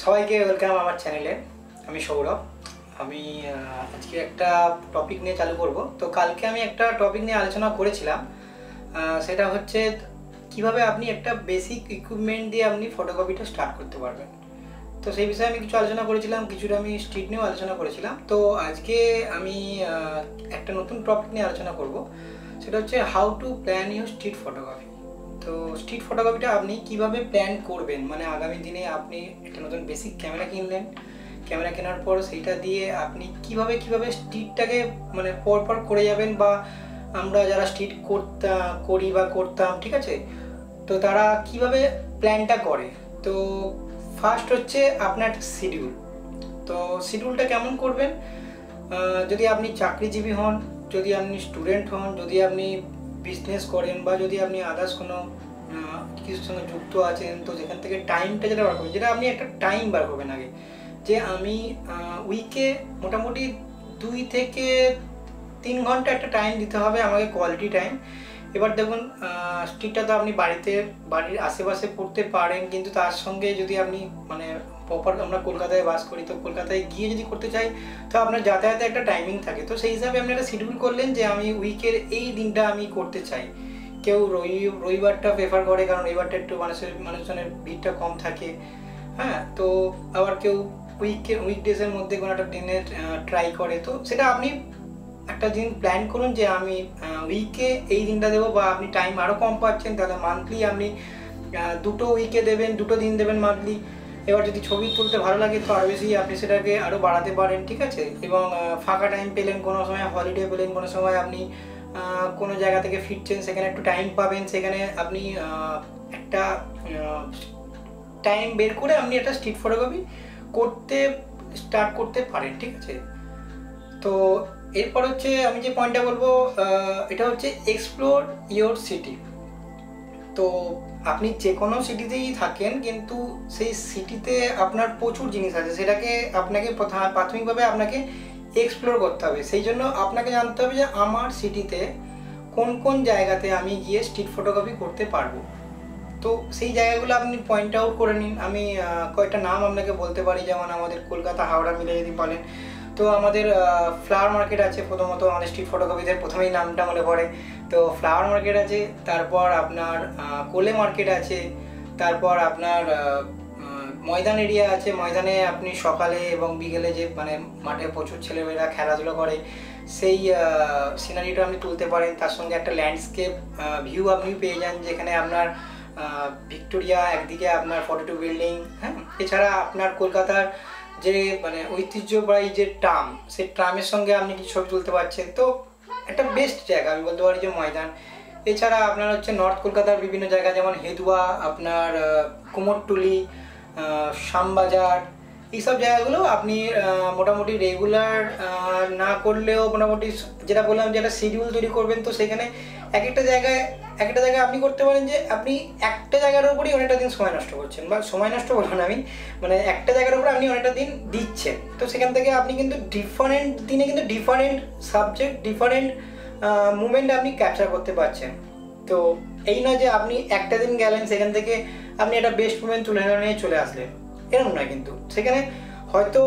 সবাইকে ওয়েলকাম আমার চ্যানেলে। আমি সৌরভ। আমি আজকে একটা টপিক নিয়ে চালু করব। তো কালকে আমি একটা টপিক নিয়ে আলোচনা করেছিলাম, সেটা হচ্ছে কিভাবে আপনি একটা বেসিক ইকুইপমেন্ট দিয়ে আপনি ফটোকপিটা স্টার্ট করতে পারবেন। তো সেই বিষয়ে আমি কিছু আলোচনা করেছিলাম, কিছুটা আমি স্ট্রিট নিয়েও আলোচনা করেছিলাম। তো আজকে আমি একটা নতুন টপিক নিয়ে আলোচনা করব, সেটা হচ্ছে how to plan your street photocopy. তো স্ট্রিট ফটোকপিটা আপনি কিভাবে প্ল্যান করবেন, মানে আগামী দিনে আপনি একটা নতুন বেসিক ক্যামেরা কিনলেন, ক্যামেরা কেনার পর সেইটা দিয়ে আপনি কিভাবে স্ট্রিটটাকে মানে পরপর করে যাবেন, বা আমরা যারা স্ট্রিট করতাম, ঠিক আছে, তো তারা কিভাবে প্ল্যানটা করে। তো ফার্স্ট হচ্ছে আপনার শিডিউল। তো শিডিউলটা কেমন করবেন? যদি আপনি চাকরিজীবী হন, যদি আপনি স্টুডেন্ট হন, যদি আপনি বিজনেস করেন, বা যদি আপনি আদার্স কোনো কিছুর সঙ্গে যুক্ত আছেন, তো যেখান থেকে টাইমটা যেটা বার করবেন, যেটা আপনি একটা টাইম বার করবেন আগে, যে আমি উইকে মোটামুটি 2 থেকে 3 ঘন্টা একটা টাইম দিতে হবে আমাকে, কোয়ালিটি টাইম। এবার দেখুন, স্ট্রিটটা তো আপনি বাড়ির আশেপাশে করতে পারেন, কিন্তু তার সঙ্গে যদি আপনি মানে প্রপার, আমরা কলকাতায় বাস করি, তো কলকাতায় গিয়ে যদি করতে চাই, তো আপনার যাতায়াতে একটা টাইমিং থাকে। তো সেই হিসাবে আপনি একটা শিডিউল করলেন যে আমি উইকের এই দিনটা আমি করতে চাই। কেউ রবিবারটা প্রেফার করে, কারণ রবিবারটা একটু মানুষজনের ভিড়টা কম থাকে, হ্যাঁ। তো আবার কেউ উইকডেজের মধ্যে কোনো একটা দিনের ট্রাই করে। তো সেটা আপনি একটা দিন প্ল্যান করুন যে আমি উইকে এই দিনটা দেবো, বা আপনি টাইম আরও কম পাচ্ছেন, তাহলে মান্থলি আপনি 2 উইকে দেবেন, 2 দিন দেবেন মান্থলি। এবার যদি ছবি তুলতে ভালো লাগে তো আরও বেশি আপনি সেটাকে আরও বাড়াতে পারেন, ঠিক আছে। এবং ফাঁকা টাইম পেলেন, কোনো সময় হলিডে পেলেন, কোনো সময় আপনি কোনো জায়গা থেকে ফিরছেন, সেখানে একটু টাইম পাবেন, সেখানে আপনি একটা টাইম বের করে আপনি একটা স্ট্রিট ফটোগ্রাফি স্টার্ট করতে পারেন, ঠিক আছে। তো এরপর হচ্ছে আমি যে পয়েন্টটা বলবো, এটা হচ্ছে এক্সপ্লোর ইয়োর সিটি। তো আপনি যে কোনো সিটিতেই থাকেন, কিন্তু সেই সিটিতে আপনার প্রচুর জিনিস আছে, সেটাকে আপনাকে প্রাথমিকভাবে আপনাকে এক্সপ্লোর করতে হবে। সেই জন্য আপনাকে জানতে হবে যে আমার সিটিতে কোন কোন জায়গাতে আমি গিয়ে স্ট্রিট ফটোগ্রাফি করতে পারবো। তো সেই জায়গাগুলো আপনি পয়েন্ট আউট করে নিন। আমি কয়েকটা নাম আপনাকে বলতে পারি, যেমন আমাদের কলকাতা, হাওড়া মিলে যদি বলেন, তো আমাদের ফ্লাওয়ার মার্কেট আছে। প্রথমত আমাদের স্ট্রিট ফটোগ্রাফিদের প্রথমেই নামটা মনে পড়ে, তো ফ্লাওয়ার মার্কেট আছে, তারপর আপনার কোলে মার্কেট আছে, তারপর আপনার ময়দান এরিয়া আছে। ময়দানে আপনি সকালে এবং বিকেলে যে মানে মাঠে প্রচুর ছেলেমেয়েরা খেলাধুলো করে, সেই সিনারিটা আপনি তুলতে পারেন। তার সঙ্গে একটা ল্যান্ডস্কেপ ভিউ আপনি পেয়ে যান, যেখানে আপনার ভিক্টোরিয়া একদিকে, আপনার 42 বিল্ডিং, হ্যাঁ। এছাড়া আপনার কলকাতার যে মানে ঐতিহ্যবাহী যে ট্রাম, সেই ট্রামের সঙ্গে আপনি কিছু ছবি তুলতে পারছেন। তো একটা বেস্ট জায়গা আমি বলতে পারি যে ময়দান। এছাড়া আপনার হচ্ছে নর্থ কলকাতার বিভিন্ন জায়গা, যেমন হেদুয়া, আপনার কুমোরটুলি, শ্যামবাজার, এইসব জায়গাগুলো আপনি মোটামুটি রেগুলার না করলেও মোটামুটি, যেটা বললাম যে একটা শিডিউল তৈরি করবেন। তো সেখানে এক একটা জায়গায় আপনি করতে পারেন যে আপনি একটা জায়গার উপরেই অনেকটা দিন সময় নষ্ট করছেন, বা সময় নষ্ট করবেন আমি মানে একটা জায়গার উপরে আপনি অনেকটা দিন দিচ্ছেন। তো সেখান থেকে আপনি কিন্তু ডিফারেন্ট দিনে কিন্তু ডিফারেন্ট সাবজেক্ট, ডিফারেন্ট মুভমেন্ট আপনি ক্যাপচার করতে পারছেন। তো এই নয় যে আপনি একটা দিন গেলেন, সেখান থেকে আপনি একটা বেস্ট মুভমেন্ট তুলে নিয়ে চলে আসলেন, এরকম নয়। কিন্তু সেখানে হয়তো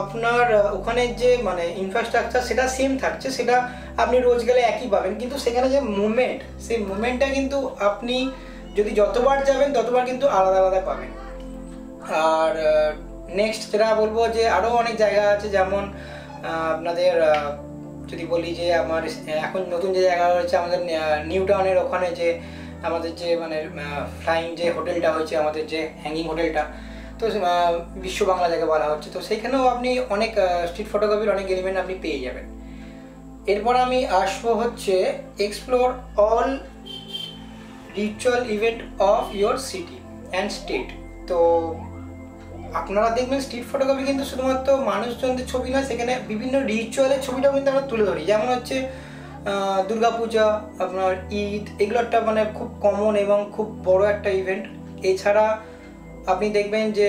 আপনার ওখানে যে মানে ইনফ্রাস্ট্রাকচার সেটা সেম থাকছে, সেটা আপনি রোজ গেলে একই পাবেন, কিন্তু সেখানে যে মুভমেন্ট, সেই মুভমেন্টটা কিন্তু আপনি যদি যতবার যাবেন ততবার কিন্তু আলাদা আলাদা পাবেন। আর নেক্সট যেটা বলবো যে আরও অনেক জায়গা আছে, যেমন আপনাদের যদি বলি যে আমার এখন নতুন যে জায়গা রয়েছে আমাদের নিউ টাউনের ওখানে, যে আমাদের যে মানে ফ্লাইং যে হোটেলটা হয়েছে, আমাদের যে হ্যাঙ্গিং হোটেলটা, তো বিশ্ব বাংলা যাকে বলা হচ্ছে, তো সেইখানেও আপনি অনেক স্ট্রিট ফটোগ্রাফির অনেক এলিমেন্ট আপনি পেয়ে যাবেন। এরপর আমি আসবো হচ্ছে explore all ritual event of your city and state. তো আপনারা দেখবেন স্ট্রিট ফটোগ্রাফি কিন্তু শুধুমাত্র মানুষজনদের ছবি না, সেখানে বিভিন্ন রিচুয়ালের ছবিটাও কিন্তু আমরা তুলে ধরি। যেমন হচ্ছে দুর্গাপূজা, আপনার ঈদ, এগুলো একটা মানে খুব কমন এবং খুব বড় একটা ইভেন্ট। এছাড়া আপনি দেখবেন যে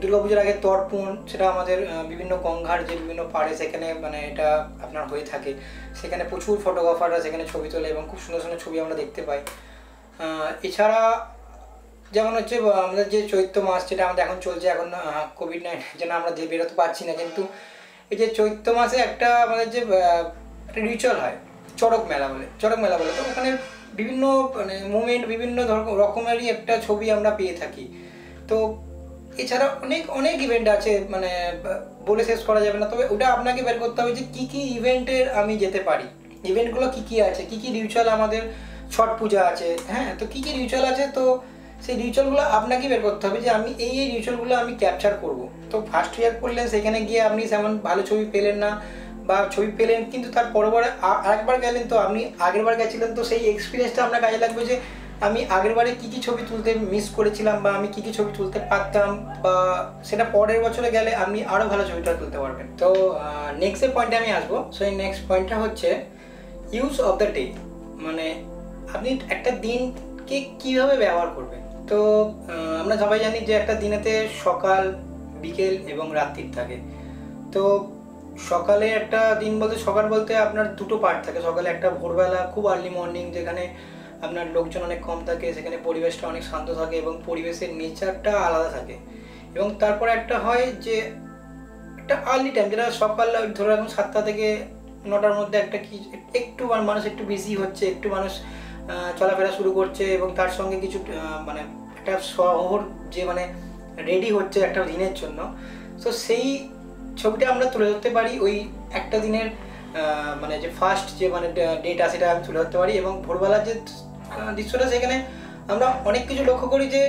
দুর্গাপূজার আগে তর্পণ, সেটা আমাদের বিভিন্ন গঙ্গার যে বিভিন্ন পাড়ে, সেখানে মানে এটা আপনার হয়ে থাকে। সেখানে প্রচুর ফটোগ্রাফাররা সেখানে ছবি তোলে এবং খুব সুন্দর সুন্দর ছবি আমরা দেখতে পাই। এছাড়া যেমন হচ্ছে আমাদের যে চৈত্র মাস যেটা আমাদের এখন চলছে, এখন কোভিড-19 যেন আমরা যে বেরোতে পারছি না, কিন্তু এই যে চৈত্র মাসে একটা আমাদের যে একটা রিচুয়াল হয় চড়ক মেলা বলে, তো ওখানে বিভিন্ন মানে মুভমেন্ট বিভিন্ন রকমেরই একটা ছবি আমরা পেয়ে থাকি। তো এছাড়া অনেক ইভেন্ট আছে, মানে বলে শেষ করা যাবে না, তবে ওটা আপনাকে বের করতে হবে যে কী ইভেন্টের আমি যেতে পারি, ইভেন্টগুলো কী আছে, কী রিচুয়াল। আমাদের ছট পূজা আছে, হ্যাঁ, তো কী রিচুয়াল আছে, তো সেই রিচুয়ালগুলো আপনাকে বের করতে হবে যে আমি এই রিচুয়ালগুলো আমি ক্যাপচার করব। তো ফার্স্ট ইয়ার করলেন, সেখানে গিয়ে আপনি তেমন ভালো ছবি পেলেন না বা ছবি পেলেন, কিন্তু তার পরবার আরেকবার গেলেন, তো আপনি আগেরবার গেছিলেন, তো সেই এক্সপিরিয়েন্সটা আপনার কাজে লাগবে যে আমি আগেরবারে কী কী ছবি তুলতে মিস করেছিলাম বা আমি কী কী ছবি তুলতে পারতাম, বা সেটা পরের বছরে গেলে আপনি আরও ভালো ছবিটা তুলতে পারবেন। তো নেক্সট পয়েন্টে আমি আসবো। সো এই নেক্সট পয়েন্টটা হচ্ছে ইউজ অফ দ্য ডে, মানে আপনি একটা দিনকে কীভাবে ব্যবহার করবেন। তো আমরা সবাই জানি যে একটা দিনেতে সকাল, বিকেল এবং রাত্রির থাকে। তো সকালে একটা দিন বলতে, সকাল বলতে আপনার দুটো পার্ট থাকে। সকালে একটা ভোরবেলা খুব আর্লি মর্নিং, যেখানে আপনার লোকজন অনেক কম থাকে, সেখানে পরিবেশটা অনেক শান্ত থাকে এবং পরিবেশের নেচারটা আলাদা থাকে। এবং তারপরে একটা হয় যে একটা আর্লি টাইম, যেটা সকাল ধরে রাখুন 7টা থেকে 9টার মধ্যে একটা কি একটু মানুষ একটু বিজি হচ্ছে, একটু মানুষ চলাফেরা শুরু করছে এবং তার সঙ্গে কিছু মানে একটা শহর যে মানে রেডি হচ্ছে একটা দিনের জন্য। তো সেই ছবিটা আমরা তুলে ধরতে পারি ওই একটা দিনের মানে যে ফার্স্ট যে মানে ডেটা, সেটা আমি তুলে ধরতে পারি। এবং ভোরবেলার যে দৃশ্যটা, সেখানে আমরা অনেক কিছু লক্ষ্য করি যে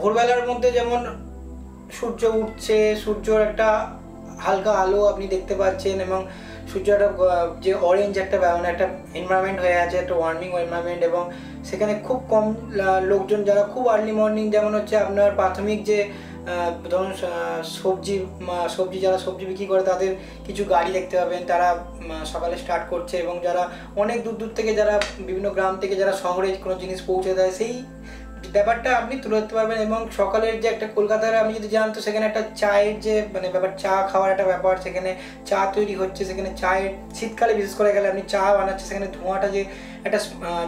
ভোরবেলার মধ্যে যেমন সূর্য উঠছে, সূর্যর একটা হালকা আলো আপনি দেখতে পাচ্ছেন এবং সূর্যটা যে অরেঞ্জ একটা মানে একটা এনভায়রনমেন্ট হয়ে আছে, একটা ওয়ার্মিং এনভায়রনমেন্ট, এবং সেখানে খুব কম লোকজন যারা খুব আর্লি মর্নিং, যেমন হচ্ছে আপনার প্রাথমিক যে ধরুন সবজি যারা সবজি বিক্রি করে তাদের কিছু গাড়ি দেখতে পাবেন, তারা সকালে স্টার্ট করছে, এবং যারা অনেক দূর থেকে যারা বিভিন্ন গ্রাম থেকে যারা শহরে কোনো জিনিস পৌঁছে দেয়, সেই ব্যাপারটা আপনি তুলে ধরতে পারবেন। এবং সকালের যে একটা কলকাতার আপনি যদি যান, তো সেখানে একটা চায়ের যে মানে ব্যাপার, চা খাওয়ার একটা ব্যাপার, সেখানে চা তৈরি হচ্ছে, সেখানে চায়ের শীতকালে বিশেষ করে গেলে আপনি চা বানাচ্ছে, সেখানে ধোঁয়াটা যে একটা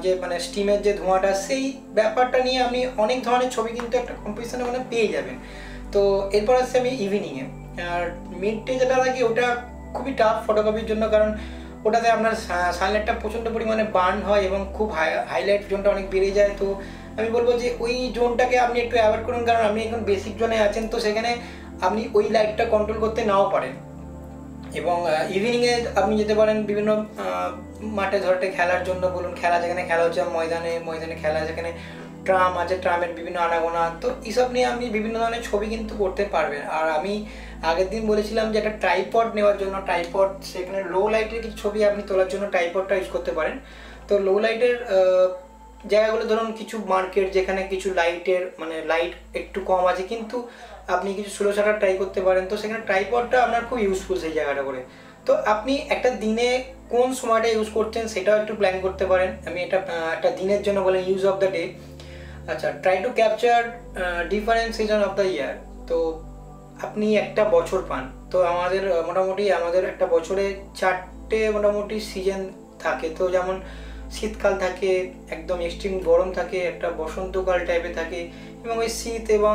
যে মানে স্টিমের যে ধোঁয়াটা, সেই ব্যাপারটা নিয়ে আপনি অনেক ধরনের ছবি কিন্তু একটা কম্পিটিশনে মানে পেয়ে যাবেন। তো এরপর আসছে আমি ইভিনিংয়ে, আর মিড ডে যেটা থাকে ওটা খুবই টাফ ফটোগ্রাফির জন্য, কারণ ওটাতে আপনার সানলাইটটা প্রচণ্ড পরিমাণে বার্ন হয় এবং খুব হাইলাইট জোনটা অনেক বেড়ে যায়। তো আমি বলবো যে ওই জোনটাকে আপনি একটু অ্যাভয়েড করুন, কারণ আপনি এখন বেসিক জোনে আছেন, তো সেখানে আপনি ওই লাইটটা কন্ট্রোল করতে নাও পারেন। এবং ইভিনিংয়ে আপনি যেতে পারেন বিভিন্ন মাঠে ধরতে খেলার জন্য বলুন, খেলা যেখানে খেলা হচ্ছে ময়দানে খেলা, যেখানে ট্রাম আছে, ট্রামের বিভিন্ন আনাগোনা, তো এইসব নিয়ে আপনি বিভিন্ন ধরনের ছবি কিন্তু করতে পারবেন। আর আমি আগের দিন বলেছিলাম যে একটা ট্রাইপড নেওয়ার জন্য, ট্রাইপড সেখানে লো লাইটের কিছু ছবি আপনি তোলার জন্য ট্রাইপডটা ইউজ করতে পারেন। তো লো লাইটের জায়গাগুলো ধরুন কিছু মার্কেট, যেখানে কিছু লাইটের মানে লাইট একটু কম আছে কিন্তু আপনি কিছু স্লো শাটার ট্রাই করতে পারেন, তো সেখানে ট্রাইপডটা আপনার খুব ইউজফুল সেই জায়গাটা করে। তো আপনি একটা দিনে কোন সময়টা ইউজ করছেন সেটাও একটু প্ল্যান করতে পারেন। আমি এটা একটা দিনের জন্য বলেন ইউজ অফ দ্য ডে। আচ্ছা, try to capture different season of the year. তো আপনি একটা বছর পান, তো আমাদের একটা বছরে 4টে মোটামুটি সিজন থাকে। তো যেমন শীতকাল থাকে, একদম এক্সট্রিম গরম থাকে, একটা বসন্তকাল টাইপে থাকে, এবং ওই শীত এবং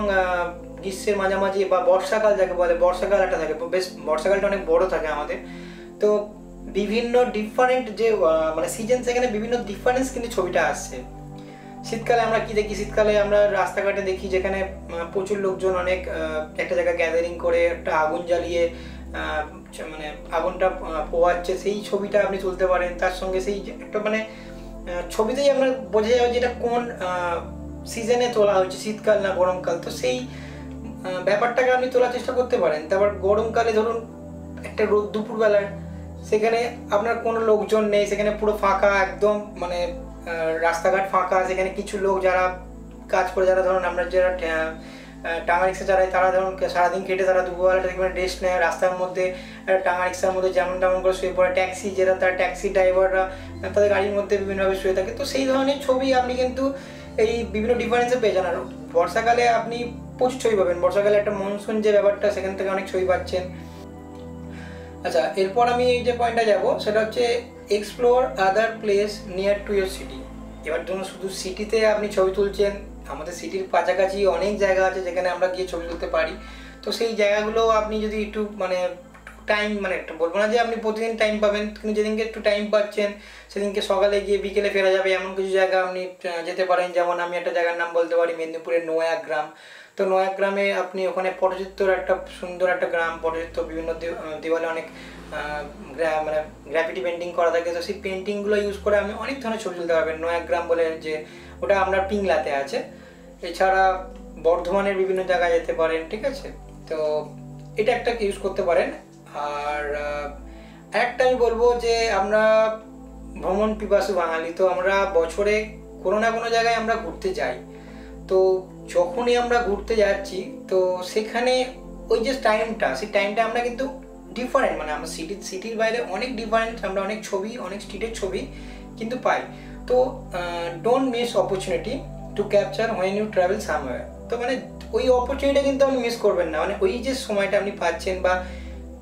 গ্রীষ্মের মাঝামাঝি বা বর্ষাকাল যাকে বলে, বর্ষাকাল একটা থাকে, বেশ বর্ষাকালটা অনেক বড় থাকে আমাদের। তো বিভিন্ন ডিফারেন্ট যে মানে সিজন, সেখানে বিভিন্ন ডিফারেন্স কিন্তু ছবিটা আসছে। শীতকালে আমরা কী দেখি, শীতকালে আমরা রাস্তাঘাটে দেখি যেখানে প্রচুর লোকজন অনেক একটা জায়গায় গ্যাদারিং করে একটা আগুন জ্বালিয়ে মানে আগুনটা পোয়াচ্ছে, সেই ছবিটা আপনি তুলতে পারেন। তার সঙ্গে সেই একটা মানে ছবিতেই আমরা বোঝা যাবে যে এটা কোন সিজনে তোলা হচ্ছে, শীতকাল না গরমকাল, তো সেই ব্যাপারটাকে আপনি তোলার চেষ্টা করতে পারেন। তারপর গরমকালে ধরুন একটা রোদ দুপুরবেলায়, সেখানে আপনার কোনো লোকজন নেই, সেখানে পুরো ফাঁকা, একদম মানে রাস্তাঘাট ফাঁকা, সেখানে কিছু লোক যারা কাজ করে, যারা ধরুন আমরা যারা টাঙা রিক্সা চালায় তারা ধরুন সারাদিন খেটে তারা দুপুরবেলাটা দেখবেন রেস্ট নেয় রাস্তার মধ্যে, টাঙা রিক্সার মধ্যে যেমন তেমন করে শুয়ে পড়ে। ট্যাক্সি যারা, তারা ট্যাক্সি ড্রাইভাররা তাদের গাড়ির মধ্যে বিভিন্নভাবে শুয়ে থাকে। তো সেই ধরনের ছবি আপনি কিন্তু এই বিভিন্ন ডিফারেন্সে পেয়ে যান। আর বর্ষাকালে আপনি প্রচুর ছবি পাবেন, বর্ষাকালে একটা মনসুন যে ব্যাপারটা, সেখান থেকে অনেক ছবি পাচ্ছেন। আচ্ছা, এরপর আমি এই যে পয়েন্টটা যাবো সেটা হচ্ছে explore other place near to your city. এবার ধরুন শুধু সিটিতে আপনি ছবি তুলছেন, আমাদের সিটির কাছাকাছি অনেক জায়গা আছে যেখানে আমরা গিয়ে ছবি তুলতে পারি। তো সেই জায়গাগুলো আপনি যদি একটু মানে টাইম মানে বলবো না যে আপনি প্রতিদিন টাইম পাবেন, কিন্তু যেদিনকে একটু টাইম পাচ্ছেন সেদিনকে সকালে গিয়ে বিকেলে ফেরা যাবে এমন কিছু জায়গা আপনি যেতে পারেন। যেমন আমি একটা জায়গার নাম বলতে পারি, মেদিনীপুরের নয়া গ্রাম। তো নয়া গ্রামে আপনি ওখানে পটচিত্রর একটা সুন্দর একটা গ্রাম, পটচিত্র বিভিন্ন দেওয়ালে অনেক মানে গ্রাফিটি পেন্টিং করা থাকে। তো সেই পেন্টিংগুলো ইউজ করে আপনি অনেক ধরনের ছবি তুলতে পারবেন। নয়া গ্রাম বলে যে ওটা আপনার পিংলাতে আছে। এছাড়া বর্ধমানের বিভিন্ন জায়গায় যেতে পারেন, ঠিক আছে? তো এটা একটা ইউজ করতে পারেন। আর একটা আমি বলবো যে আমরা ভ্রমণ পিপাসু বাঙালি, তো আমরা বছরে কোনো না কোনো জায়গায় আমরা ঘুরতে যাই। তো যখনই আমরা ঘুরতে যাচ্ছি তো সেখানে ওই যে টাইমটা, সেই টাইমটা আমরা কিন্তু ডিফারেন্ট মানে আমরা সিটির বাইরে অনেক ডিফারেন্ট, আমরা অনেক ছবি অনেক স্ট্রিটের ছবি কিন্তু পাই। তো don't miss opportunity to capture when you travel somewhere. তো মানে ওই অপরচুনিটিটা কিন্তু আপনি মিস করবেন না, মানে ওই যে সময়টা আপনি পাচ্ছেন বা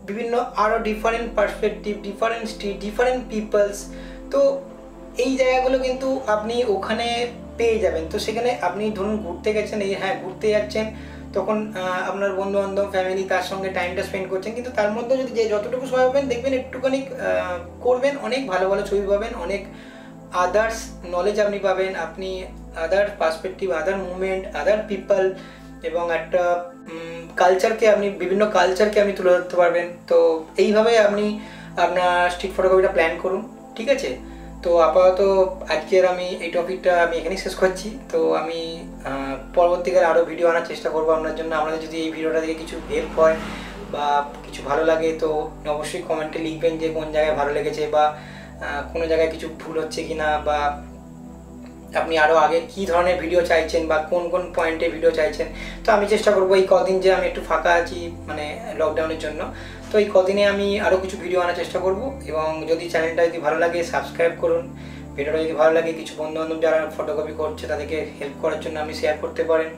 বিভিন্ন আরও different perspective, different street, different peoples, তো এই জায়গাগুলো কিন্তু আপনি ওখানে পেয়ে যাবেন। তো সেখানে আপনি ধরুন ঘুরতে গেছেন, এই হ্যাঁ ঘুরতে যাচ্ছেন, তখন আপনার বন্ধুবান্ধব ফ্যামিলি তার সঙ্গে টাইমটা স্পেন্ড করছেন, কিন্তু তার মধ্যে যদি যে যতটুকু সময় পাবেন দেখবেন একটুখানি করবেন, অনেক ভালো ভালো ছবি পাবেন, অনেক আদার্স নলেজ আপনি পাবেন, আপনি other perspective, other movement, other people এবং একটা কালচারকে আপনি বিভিন্ন কালচারকে আপনি তুলে ধরতে পারবেন। তো এইভাবে আপনি আপনার স্ট্রিট ফটোগ্রাফিটা প্ল্যান করুন, ঠিক আছে? তো আপাতত আজকের আমি এই টপিকটা আমি এখানেই শেষ করছি। তো আমি পরবর্তীকালে আরও ভিডিও আনার চেষ্টা করবো আপনার জন্য। আপনাদের যদি এই ভিডিওটা থেকে কিছু হেল্প হয় বা কিছু ভালো লাগে তো অবশ্যই কমেন্টে লিখবেন যে কোন জায়গায় ভালো লেগেছে বা কোনো জায়গায় কিছু ভুল হচ্ছে কি না, বা আপনি আরও আগে কী ধরনের ভিডিও চাইছেন বা কোন কোন পয়েন্টে ভিডিও চাইছেন। তো আমি চেষ্টা করবো এই কদিন যে আমি একটু ফাঁকা আছি মানে লকডাউনের জন্য, তো এই কদিনে আমি আরও কিছু ভিডিও আনার চেষ্টা করব। এবং যদি চ্যানেলটা যদি ভালো লাগে সাবস্ক্রাইব করুন, ভিডিওটা যদি ভালো লাগে কিছু বন্ধুবান্ধব যারা ফটোগ্রাফি করছে তাদেরকে হেল্প করার জন্য আপনি শেয়ার করতে পারেন,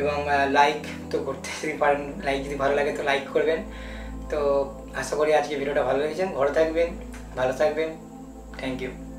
এবং লাইক তো করতে পারেন, লাইক যদি ভালো লাগে তো লাইক করবেন। তো আশা করি আজকে ভিডিওটা ভালো লেগেছেন। ঘরে থাকবেন, ভালো থাকবেন, থ্যাংক ইউ।